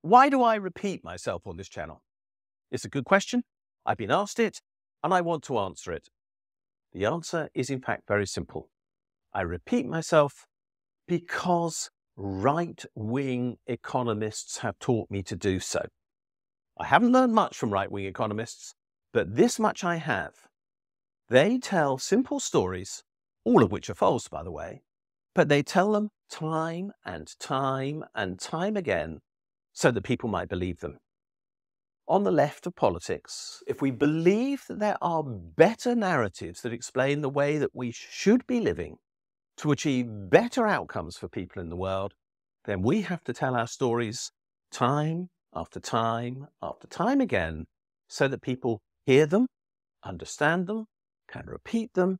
Why do I repeat myself on this channel? It's a good question, I've been asked it, and I want to answer it. The answer is in fact very simple. I repeat myself because right-wing economists have taught me to do so. I haven't learned much from right-wing economists, but this much I have. They tell simple stories, all of which are false, by the way, but they tell them time and time and time again so that people might believe them. On the left of politics, if we believe that there are better narratives that explain the way that we should be living to achieve better outcomes for people in the world, then we have to tell our stories time after time after time again so that people hear them, understand them, can repeat them,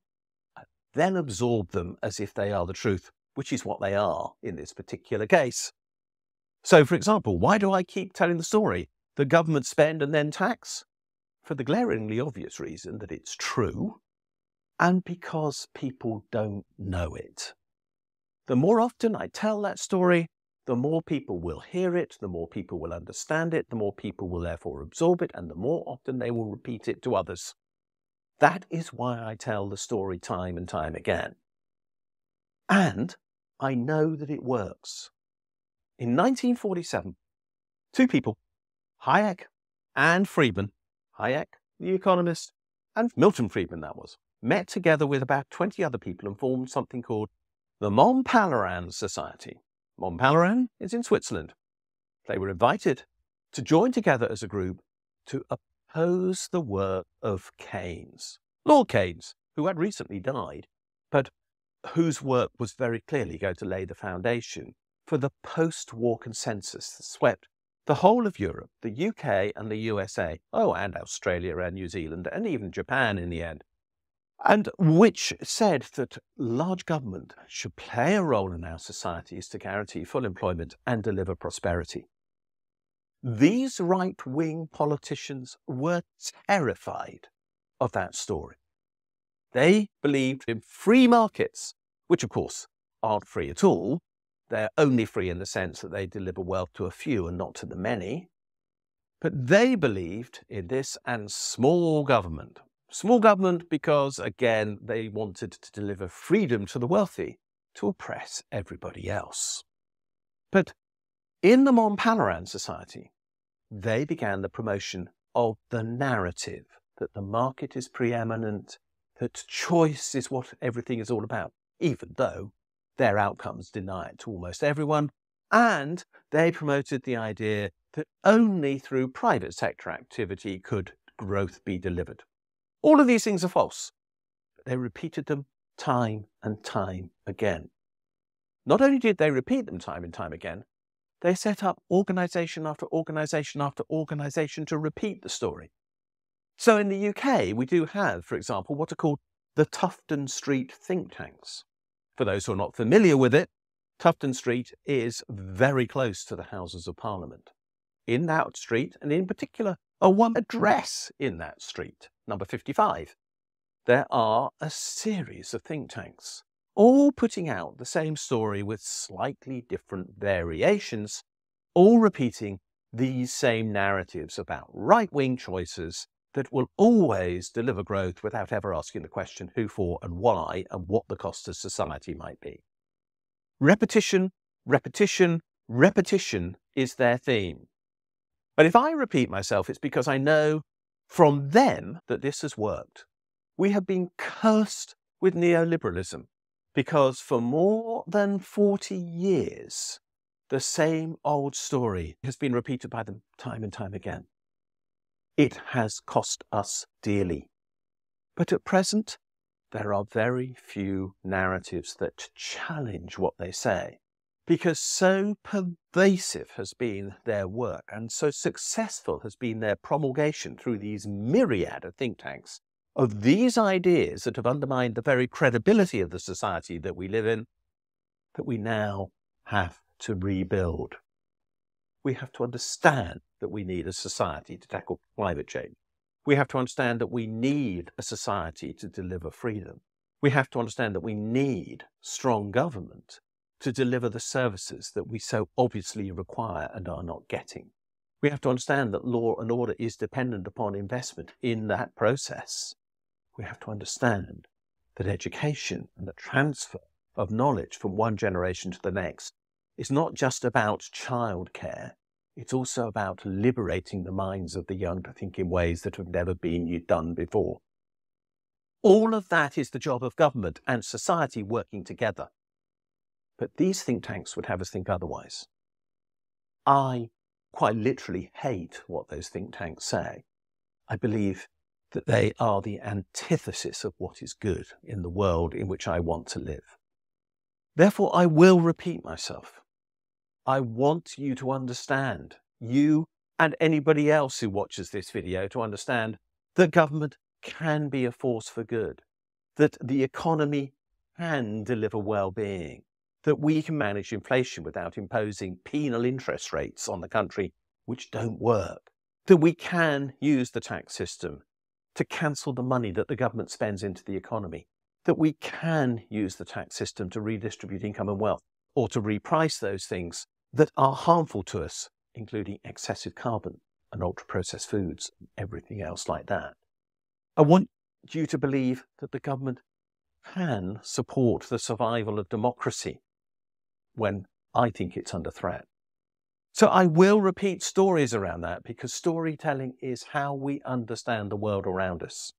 and then absorb them as if they are the truth, which is what they are in this particular case. So, for example, why do I keep telling the story? The government spend and then tax? For the glaringly obvious reason that it's true, and because people don't know it. The more often I tell that story, the more people will hear it, the more people will understand it, the more people will therefore absorb it, and the more often they will repeat it to others. That is why I tell the story time and time again. And I know that it works. In 1947, two people, Hayek and Friedman, Hayek, the economist, and Milton Friedman, that was, met together with about 20 other people and formed something called the Mont Pelerin Society. Mont Pelerin is in Switzerland. They were invited to join together as a group to oppose the work of Keynes. Lord Keynes, who had recently died, but whose work was very clearly going to lay the foundation for the post-war consensus that swept the whole of Europe, the UK and the USA, oh, and Australia and New Zealand, and even Japan in the end, and which said that large government should play a role in our societies to guarantee full employment and deliver prosperity. These right-wing politicians were terrified of that story. They believed in free markets, which of course aren't free at all. They're only free in the sense that they deliver wealth to a few and not to the many. But they believed in this and small government. Small government because, again, they wanted to deliver freedom to the wealthy to oppress everybody else. But in the Mont Pelerin Society, they began the promotion of the narrative that the market is preeminent, that choice is what everything is all about, even though their outcomes deny it to almost everyone, and they promoted the idea that only through private sector activity could growth be delivered. All of these things are false, but they repeated them time and time again. Not only did they repeat them time and time again, they set up organisation after organisation after organisation to repeat the story. So in the UK, we do have, for example, what are called the Tufton Street think tanks. For those who are not familiar with it, Tufton Street is very close to the Houses of Parliament. In that street, and in particular, one address in that street, number 55, there are a series of think tanks, all putting out the same story with slightly different variations, all repeating these same narratives about right-wing choices that will always deliver growth without ever asking the question who for and why and what the cost to society might be. Repetition, repetition, repetition is their theme. But if I repeat myself, it's because I know from them that this has worked. We have been cursed with neoliberalism because for more than 40 years, the same old story has been repeated by them time and time again. It has cost us dearly. But at present, there are very few narratives that challenge what they say, because so pervasive has been their work and so successful has been their promulgation through these myriad of think tanks of these ideas that have undermined the very credibility of the society that we live in, that we now have to rebuild. We have to understand that we need a society to tackle climate change. We have to understand that we need a society to deliver freedom. We have to understand that we need strong government. to deliver the services that we so obviously require and are not getting. We have to understand that law and order is dependent upon investment in that process. We have to understand that education and the transfer of knowledge from one generation to the next is not just about childcare, it's also about liberating the minds of the young to think in ways that have never been done before. All of that is the job of government and society working together. But these think tanks would have us think otherwise. I quite literally hate what those think tanks say. I believe that they are the antithesis of what is good in the world in which I want to live. Therefore, I will repeat myself. I want you to understand, you and anybody else who watches this video, to understand that government can be a force for good, that the economy can deliver well-being, that we can manage inflation without imposing penal interest rates on the country which don't work, that we can use the tax system to cancel the money that the government spends into the economy, that we can use the tax system to redistribute income and wealth, or to reprice those things that are harmful to us, including excessive carbon and ultra-processed foods and everything else like that. I want you to believe that the government can support the survival of democracy when I think it's under threat. So I will repeat stories around that, because storytelling is how we understand the world around us.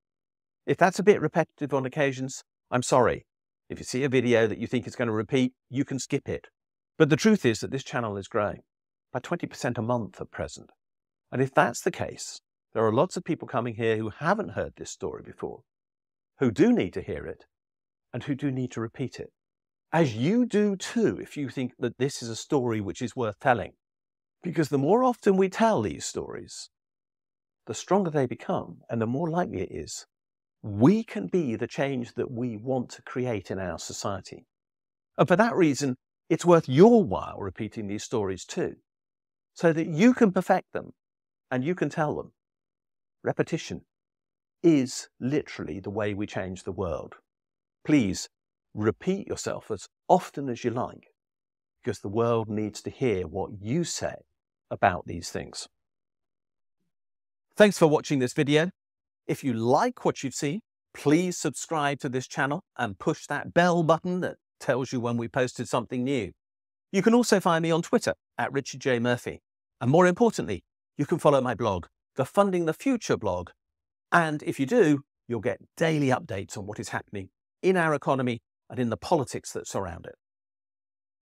If that's a bit repetitive on occasions, I'm sorry. If you see a video that you think is going to repeat, you can skip it. But the truth is that this channel is growing by 20% a month at present. And if that's the case, there are lots of people coming here who haven't heard this story before, who do need to hear it, and who do need to repeat it. As you do too, if you think that this is a story which is worth telling. Because the more often we tell these stories, the stronger they become, and the more likely it is we can be the change that we want to create in our society. And for that reason, it's worth your while repeating these stories too, so that you can perfect them and you can tell them. Repetition is literally the way we change the world. Please repeat yourself as often as you like, because the world needs to hear what you say about these things. Thanks for watching this video. If you like what you see, please subscribe to this channel and push that bell button that tells you when we posted something new. You can also find me on Twitter at Richard J. Murphy. And more importantly, you can follow my blog, the Funding the Future blog. And if you do, you'll get daily updates on what is happening in our economy and in the politics that surround it.